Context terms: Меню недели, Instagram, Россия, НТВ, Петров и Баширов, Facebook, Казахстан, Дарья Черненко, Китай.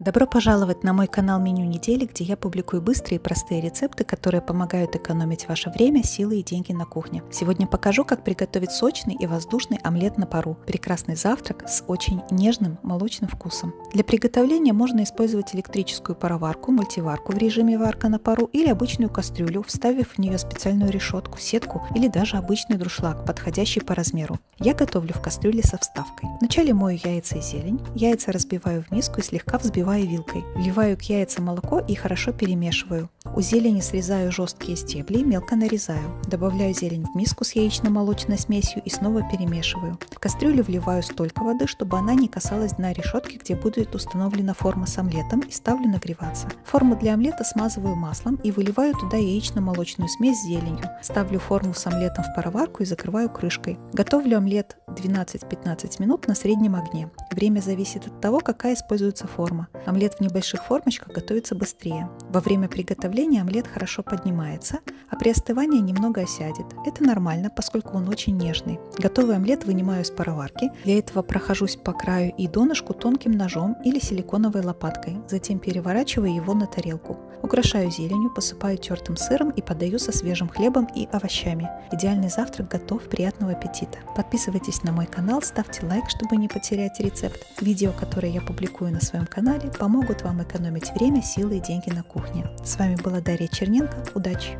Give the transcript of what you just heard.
Добро пожаловать на мой канал «Меню недели», где я публикую быстрые и простые рецепты, которые помогают экономить ваше время, силы и деньги на кухне. Сегодня покажу, как приготовить сочный и воздушный омлет на пару. Прекрасный завтрак с очень нежным молочным вкусом. Для приготовления можно использовать электрическую пароварку, мультиварку в режиме варка на пару или обычную кастрюлю, вставив в нее специальную решетку, сетку или даже обычный дуршлаг, подходящий по размеру. Я готовлю в кастрюле со вставкой. Вначале мою яйца и зелень. Яйца разбиваю в миску и слегка взбиваю вилкой. Вливаю к яйцам молоко и хорошо перемешиваю. У зелени срезаю жесткие стебли, мелко нарезаю. Добавляю зелень в миску с яично-молочной смесью и снова перемешиваю. В кастрюлю вливаю столько воды, чтобы она не касалась дна решетки, где будет установлена форма с омлетом, и ставлю нагреваться. Форму для омлета смазываю маслом и выливаю туда яично-молочную смесь с зеленью. Ставлю форму с омлетом в пароварку и закрываю крышкой. Готовлю омлет 12-15 минут на среднем огне. Время зависит от того, какая используется форма. Омлет в небольших формочках готовится быстрее. Во время приготовления омлет хорошо поднимается, а при остывании немного осядет. Это нормально, поскольку он очень нежный. Готовый омлет вынимаю из пароварки. Для этого прохожусь по краю и донышку тонким ножом или силиконовой лопаткой, затем переворачиваю его на тарелку. Украшаю зеленью, посыпаю тертым сыром и подаю со свежим хлебом и овощами. Идеальный завтрак готов, приятного аппетита! Подписывайтесь на мой канал, ставьте лайк, чтобы не потерять рецепт. Видео, которые я публикую на своем канале, помогут вам экономить время, силы и деньги на кухне. С вами была Дарья Черненко. Удачи!